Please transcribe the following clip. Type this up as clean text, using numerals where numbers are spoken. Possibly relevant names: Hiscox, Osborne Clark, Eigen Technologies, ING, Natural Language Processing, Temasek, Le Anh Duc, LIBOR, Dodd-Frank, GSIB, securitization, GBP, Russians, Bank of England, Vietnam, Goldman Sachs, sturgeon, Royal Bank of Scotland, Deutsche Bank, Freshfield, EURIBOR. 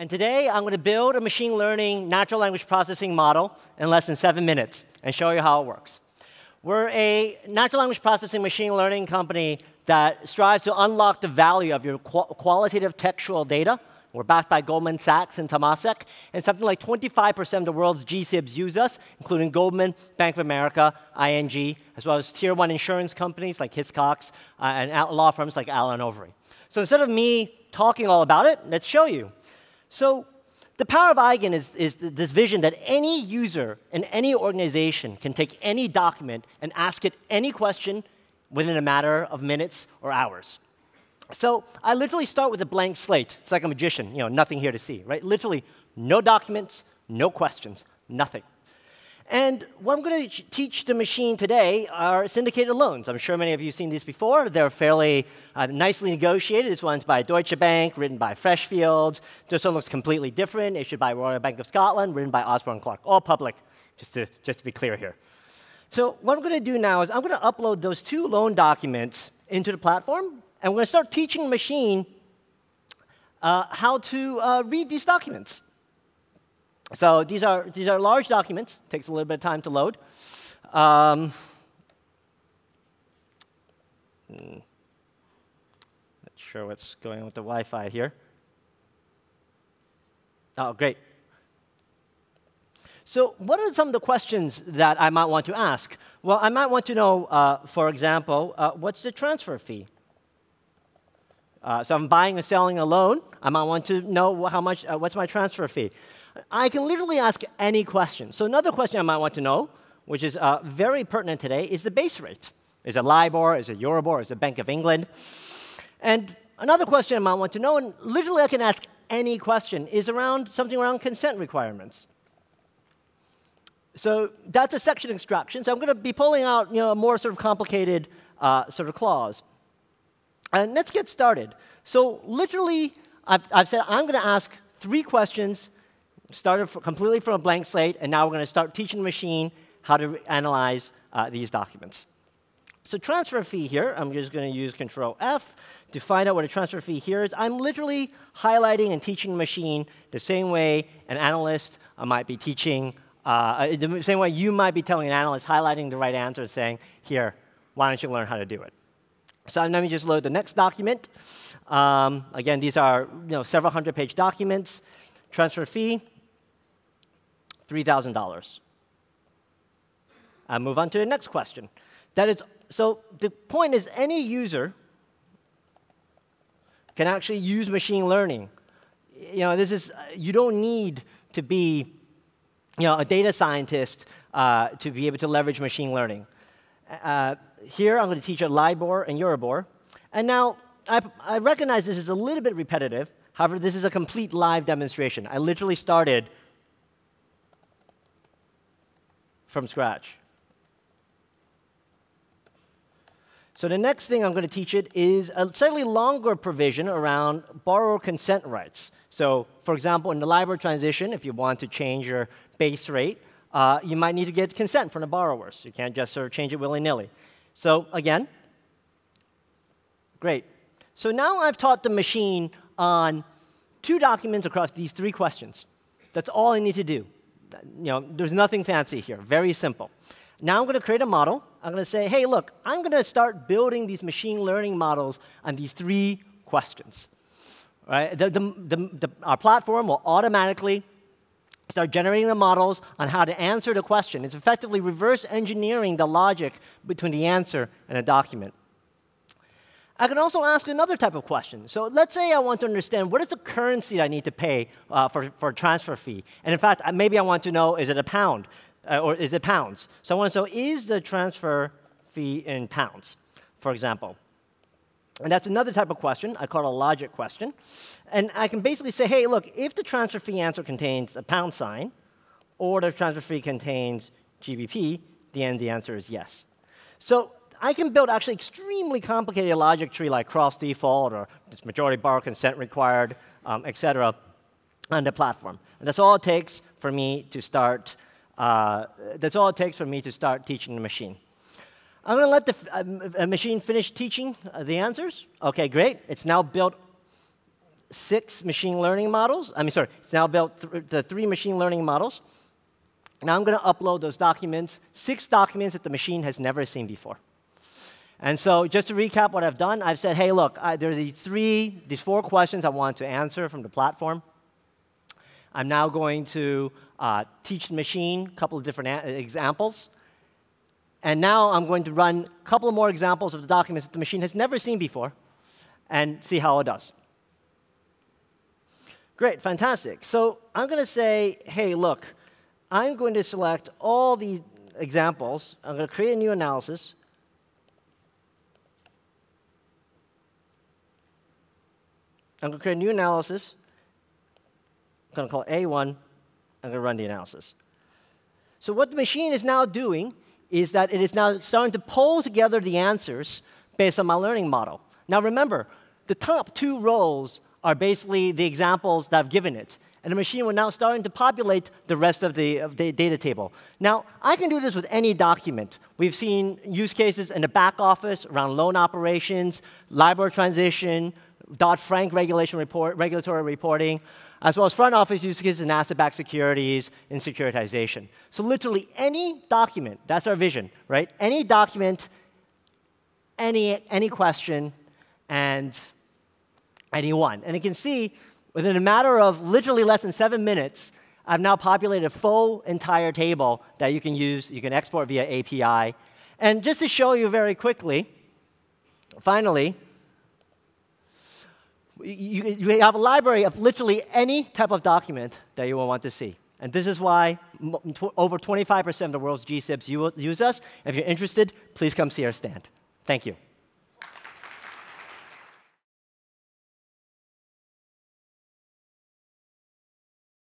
And today, I'm going to build a machine learning natural language processing model in less than 7 minutes and show you how it works. We're a natural language processing machine learning company that strives to unlock the value of your qualitative textual data. We're backed by Goldman Sachs and Temasek, and something like 25% of the world's GSIBs use us, including Goldman, Bank of America, ING, as well as tier one insurance companies like Hiscox and law firms like Allen & Overy. So instead of me talking all about it, let's show you. So the power of Eigen is this vision that any user in any organization can take any document and ask it any question within a matter of minutes or hours. So I literally start with a blank slate. It's like a magician, you know, nothing here to see, right? Literally no documents, no questions, nothing. And what I'm going to teach the machine today are syndicated loans. I'm sure many of you have seen these before. They're fairly nicely negotiated. This one's by Deutsche Bank, written by Freshfield. This one looks completely different, issued by Royal Bank of Scotland, written by Osborne Clark. All public, just to be clear here. So what I'm going to do now is I'm going to upload those two loan documents into the platform, and we're going to start teaching the machine how to read these documents. So these are large documents. Takes a little bit of time to load. Not sure what's going on with the Wi-Fi here. Oh, great. So what are some of the questions that I might want to ask? Well, I might want to know, for example, what's the transfer fee? So I'm buying or selling a loan. I might want to know how much, what's my transfer fee? I can literally ask any question. So another question I might want to know, which is very pertinent today, is the base rate. Is it LIBOR? Is it EURIBOR? Is it Bank of England? And another question I might want to know, and literally I can ask any question, is around something around consent requirements. So that's a section extraction. So I'm going to be pulling out, you know, a more sort of complicated sort of clause. And let's get started. So literally, I've said I'm going to ask three questions. Started completely from a blank slate, and now we're going to start teaching the machine how to analyze these documents. So transfer fee here, I'm just going to use Control F to find out what a transfer fee here is. I'm literally highlighting and teaching the machine the same way an analyst might be teaching, the same way you might be telling an analyst, highlighting the right answer and saying, here, why don't you learn how to do it? So let me just load the next document. Again, these are, you know, several hundred-page documents. Transfer fee. $3,000. I'll move on to the next question. That is, so the point is any user can actually use machine learning. You know, this is, you don't need to be, you know, a data scientist to be able to leverage machine learning. Here I'm going to teach you LIBOR and EURIBOR. And now I recognize this is a little bit repetitive. However, this is a complete live demonstration. I literally started from scratch. So the next thing I'm going to teach it is a slightly longer provision around borrower consent rights. So for example, in the LIBOR transition, if you want to change your base rate, you might need to get consent from the borrowers. You can't just sort of change it willy-nilly. So again, great. So now I've taught the machine on two documents across these three questions. That's all I need to do. You know, there's nothing fancy here, very simple. Now I'm going to create a model. I'm going to say, hey, look, I'm going to start building these machine learning models on these three questions. All right? Our platform will automatically start generating the models on how to answer the question. It's effectively reverse engineering the logic between the answer and a document. I can also ask another type of question. So let's say I want to understand, what is the currency I need to pay for a transfer fee? And in fact, maybe I want to know, is it a pound or is it pounds? So I want to know, is the transfer fee in pounds, for example? And that's another type of question. I call it a logic question. And I can basically say, hey, look, if the transfer fee answer contains a pound sign or the transfer fee contains GBP, then the answer is yes. So I can build actually extremely complicated logic tree like cross default or this majority borrower consent required, et cetera, on the platform. And that's all it takes for me to start. That's all it takes for me to start teaching the machine. I'm going to let the machine finish teaching the answers. Okay, great. It's now built six machine learning models. I mean, sorry, it's now built the three machine learning models. Now I'm going to upload those documents, six documents that the machine has never seen before. And so just to recap what I've done, I've said, hey, look, there are these four questions I want to answer from the platform. I'm now going to teach the machine a couple of different examples. And now I'm going to run a couple more examples of the documents that the machine has never seen before and see how it does. Great, fantastic. So I'm going to say, hey, look, I'm going to select all the examples. I'm going to create a new analysis. I'm going to create a new analysis. I'm going to call it A1. I'm going to run the analysis. So what the machine is now doing is that it is now starting to pull together the answers based on my learning model. Now remember, the top two rows are basically the examples that I've given it. And the machine will now start to populate the rest of the data table. Now, I can do this with any document. We've seen use cases in the back office around loan operations, LIBOR transition, Dodd-Frank regulatory reporting, as well as front office use cases in asset-backed securities and securitization. So literally any document, that's our vision, right? Any document, any question, and anyone. And you can see within a matter of literally less than 7 minutes, I've now populated a full entire table that you can use, you can export via API. And just to show you very quickly, finally, you have a library of literally any type of document that you will want to see. And this is why over 25% of the world's GSIBs use us. If you're interested, please come see our stand. Thank you.